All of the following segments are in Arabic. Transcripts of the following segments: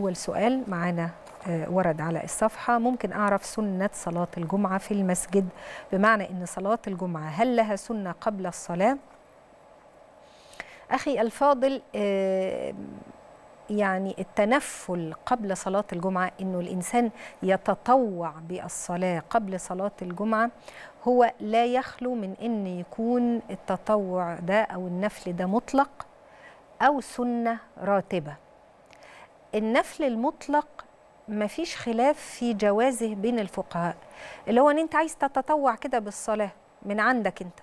أول سؤال معانا ورد على الصفحة، ممكن أعرف سنة صلاة الجمعة في المسجد؟ بمعنى أن صلاة الجمعة هل لها سنة قبل الصلاة؟ أخي الفاضل، يعني التنفل قبل صلاة الجمعة، أنه الإنسان يتطوع بالصلاة قبل صلاة الجمعة، هو لا يخلو من أن يكون التطوع ده أو النفل ده مطلق أو سنة راتبة. النفل المطلق مفيش خلاف في جوازه بين الفقهاء، اللي هو أن أنت عايز تتطوع كده بالصلاة من عندك أنت،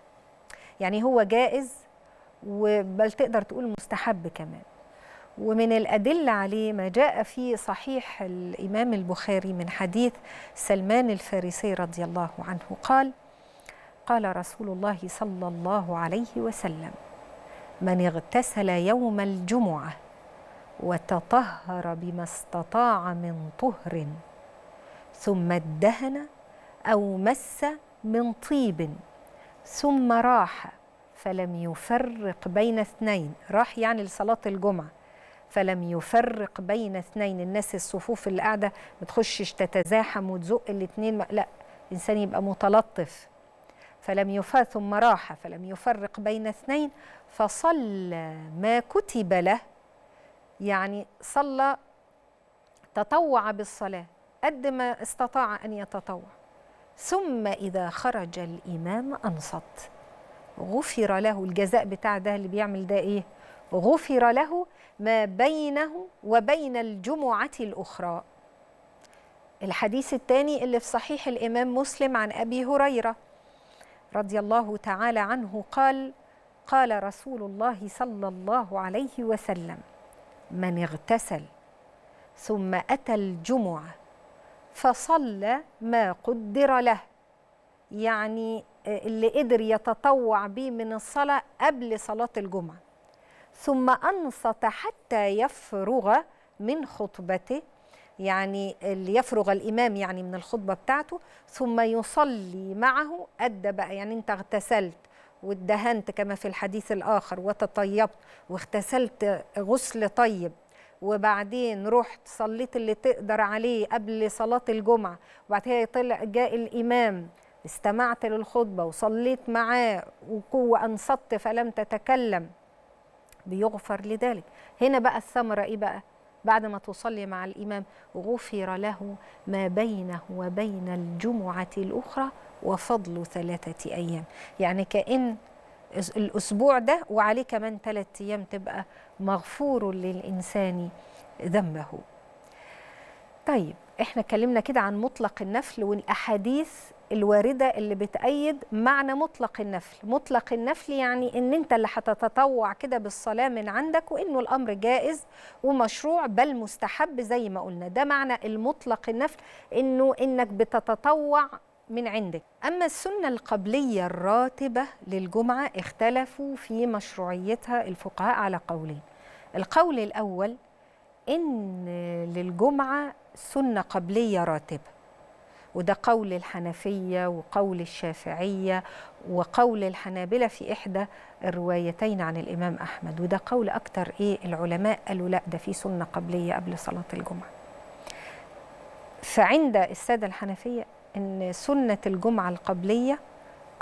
يعني هو جائز وبل تقدر تقول مستحب كمان. ومن الأدلة عليه ما جاء في صحيح الإمام البخاري من حديث سلمان الفارسي رضي الله عنه قال: قال رسول الله صلى الله عليه وسلم: من اغتسل يوم الجمعة وتطهر بما استطاع من طهر ثم ادهن أو مس من طيب ثم راح فلم يفرق بين اثنين، راح يعني لصلاة الجمعة، فلم يفرق بين اثنين. الناس الصفوف اللي قاعدة ما تخشش تتزاحم وتزق الاثنين، لا، الإنسان يبقى متلطف. فلم يفرق، ثم راح فلم يفرق بين اثنين فصلى ما كتب له، يعني صلى، تطوع بالصلاة قد ما استطاع أن يتطوع. ثم إذا خرج الإمام أنصت، غفر له الجزاء بتاع ده اللي بيعمل ده إيه؟ غفر له ما بينه وبين الجمعة الأخرى. الحديث الثاني اللي في صحيح الإمام مسلم عن أبي هريرة رضي الله تعالى عنه قال: قال رسول الله صلى الله عليه وسلم: من اغتسل ثم أتى الجمعة فصلى ما قدر له، يعني اللي قدر يتطوع به من الصلاة قبل صلاة الجمعة، ثم أنصت حتى يفرغ من خطبته، يعني ليفرغ الإمام يعني من الخطبة بتاعته، ثم يصلي معه قد بقى، يعني أنت اغتسلت واتدهنت كما في الحديث الآخر وتطيبت واغتسلت غسل طيب، وبعدين رحت صليت اللي تقدر عليه قبل صلاة الجمعة، وبعدها طلع جاء الإمام استمعت للخطبة وصليت معاه وأنصت فلم تتكلم، بيغفر لذلك. هنا بقى الثمرة إيه بقى؟ بعد ما تصلي مع الإمام، غفر له ما بينه وبين الجمعة الأخرى وفضل 3 أيام، يعني كأن الأسبوع ده وعليه كمان 3 أيام تبقى مغفور للإنسان ذنبه. طيب احنا اتكلمنا كده عن مطلق النفل والأحاديث الواردة اللي بتأيد معنى مطلق النفل. مطلق النفل يعني ان انت اللي هتتطوع كده بالصلاة من عندك، وانه الامر جائز ومشروع بل مستحب زي ما قلنا، ده معنى المطلق النفل، انه انك بتتطوع من عندك. اما السنة القبلية الراتبة للجمعة اختلفوا في مشروعيتها الفقهاء على قولين. القول الاول ان للجمعة سنة قبلية راتبة، وده قول الحنفية وقول الشافعية وقول الحنابلة في إحدى الروايتين عن الإمام أحمد، وده قول أكتر العلماء قالوا لا، ده في سنة قبلية قبل صلاة الجمعة. فعند السادة الحنفية إن سنة الجمعة القبلية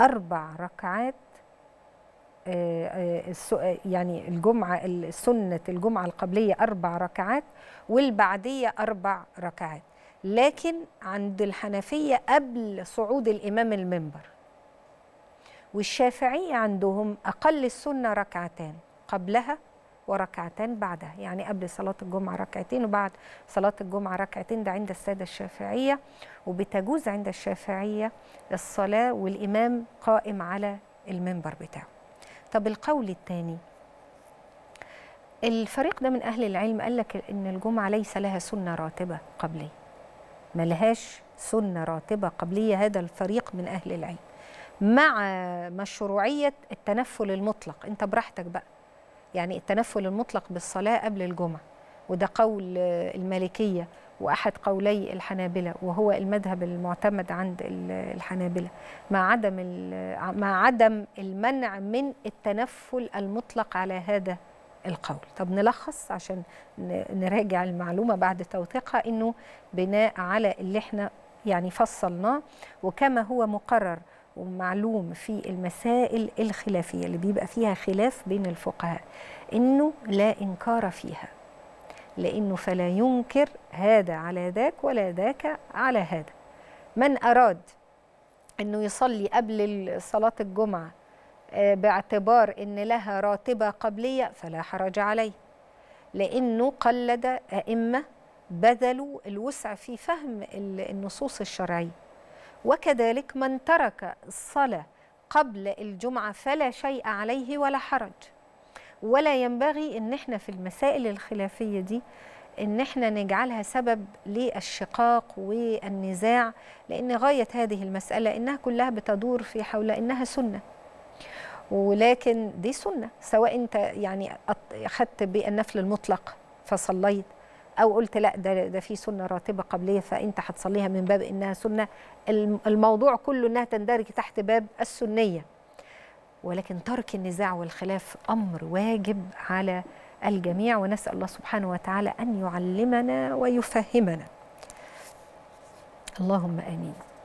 4 ركعات، يعني سنة الجمعة القبلية 4 ركعات والبعدية 4 ركعات، لكن عند الحنفية قبل صعود الإمام المنبر. والشافعية عندهم أقل السنة 2 ركعات قبلها و2 ركعات بعدها، يعني قبل صلاة الجمعة 2 ركعات وبعد صلاة الجمعة 2 ركعات، ده عند السادة الشافعية. وبتجوز عند الشافعية الصلاة والإمام قائم على المنبر بتاعه. طب القول الثاني، الفريق ده من أهل العلم قال لك إن الجمعة ليس لها سنة راتبة قبلية، ملهاش سنة راتبة قبلية، هذا الفريق من أهل العلم، مع مشروعية التنفل المطلق، أنت براحتك بقى، يعني التنفل المطلق بالصلاة قبل الجمعة، وده قول المالكية وأحد قولي الحنابلة وهو المذهب المعتمد عند الحنابلة، مع عدم المنع من التنفل المطلق على هذا القول. طب نلخص عشان نراجع المعلومة بعد توثيقها، إنه بناء على اللي احنا يعني فصلناه وكما هو مقرر ومعلوم في المسائل الخلافية اللي بيبقى فيها خلاف بين الفقهاء، إنه لا إنكار فيها، لأنه فلا ينكر هذا على ذاك ولا ذاك على هذا. من أراد أنه يصلي قبل صلاة الجمعة باعتبار أن لها راتبة قبلية فلا حرج عليه، لأنه قلد أئمة بذلوا الوسع في فهم النصوص الشرعية. وكذلك من ترك الصلاة قبل الجمعة فلا شيء عليه ولا حرج. ولا ينبغي أن احنا في المسائل الخلافية دي أن احنا نجعلها سبب للشقاق والنزاع، لأن غاية هذه المسألة أنها كلها بتدور في حول أنها سنة، ولكن دي سنة سواء أنت يعني أخذت بالنفل المطلق فصليت، أو قلت لا ده في سنة راتبة قبلية فأنت هتصليها من باب أنها سنة. الموضوع كله أنها تندرج تحت باب السنية، ولكن ترك النزاع والخلاف أمر واجب على الجميع، ونسأل الله سبحانه وتعالى أن يعلمنا ويفهمنا. اللهم آمين.